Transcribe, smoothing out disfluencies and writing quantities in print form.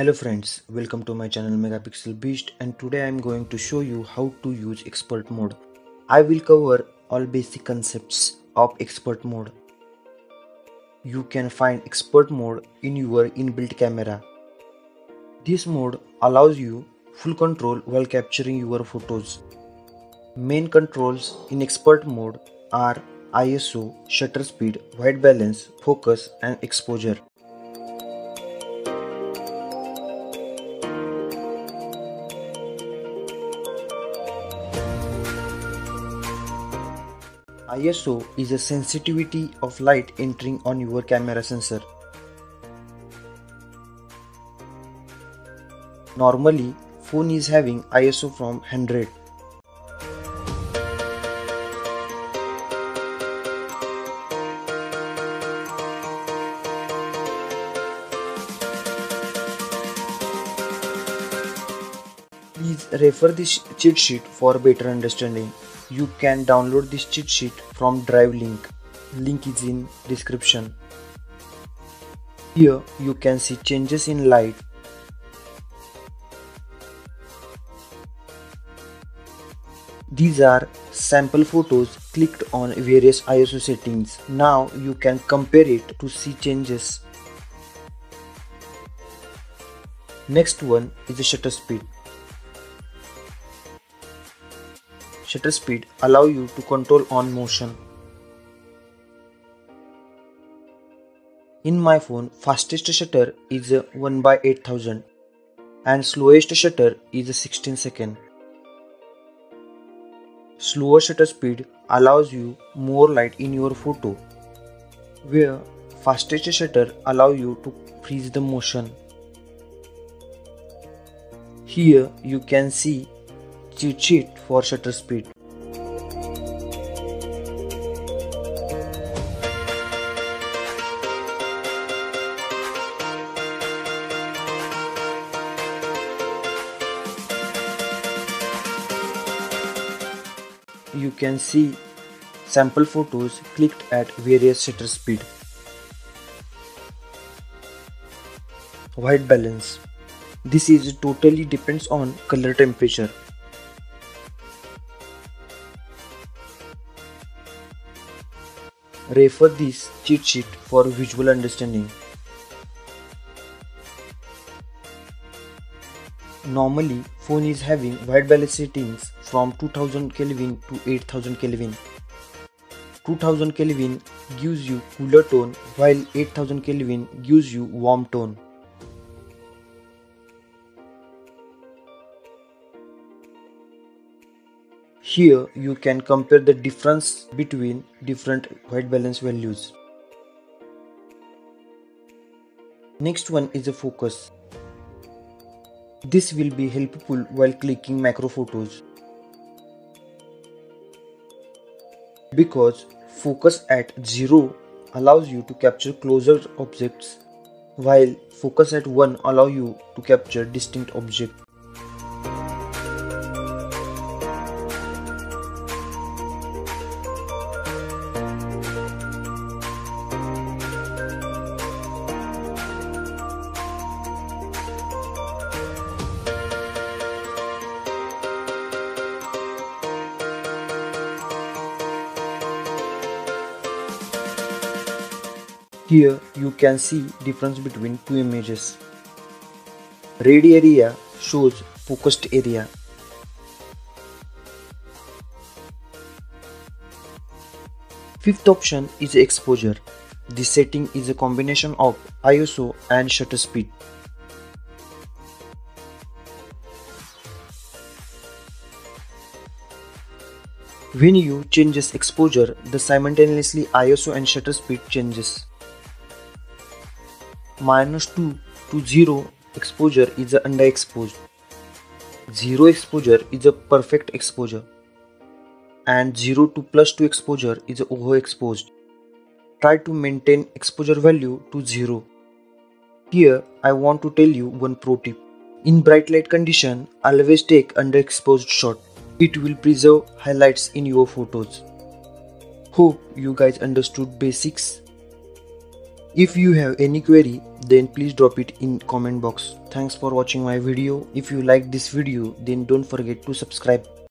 Hello friends, welcome to my channel Megapixel Beast, and today I am going to show you how to use expert mode. I will cover all basic concepts of expert mode. You can find expert mode in your inbuilt camera. This mode allows you full control while capturing your photos. Main controls in expert mode are ISO, shutter speed, white balance, focus and exposure. ISO is a sensitivity of light entering on your camera sensor. Normally, phone is having ISO from 100. Please refer this cheat sheet for better understanding. You can download this cheat sheet from Drive link. Link is in description. Here you can see changes in light, these are sample photos clicked on various ISO settings. Now you can compare it to see changes. Next one is the shutter speed. Shutter speed allow you to control on motion. In my phone, fastest shutter is 1/8000 and slowest shutter is 16 seconds. Slower shutter speed allows you more light in your photo, where fastest shutter allow you to freeze the motion. Here you can see cheat sheet for shutter speed. You can see sample photos clicked at various shutter speed. White balance. This is totally depends on color temperature. Refer this cheat sheet for visual understanding. Normally, phone is having white balance settings from 2000 Kelvin to 8000 Kelvin. 2000 Kelvin gives you cooler tone, while 8000 Kelvin gives you warm tone. Here you can compare the difference between different white balance values. Next one is a focus. This will be helpful while clicking macro photos, because focus at 0 allows you to capture closer objects, while focus at 1 allows you to capture distinct objects. Here you can see difference between two images. Red area shows focused area. Fifth option is exposure. This setting is a combination of ISO and shutter speed. When you changes exposure, the simultaneously ISO and shutter speed changes. -2 to 0 exposure is underexposed, 0 exposure is a perfect exposure, and 0 to +2 exposure is overexposed. Try to maintain exposure value to 0. Here I want to tell you one pro tip. In bright light condition, always take underexposed shot. It will preserve highlights in your photos. Hope you guys understood basics. If you have any query, then please drop it in comment box. Thanks for watching my video. If you like this video, then don't forget to subscribe.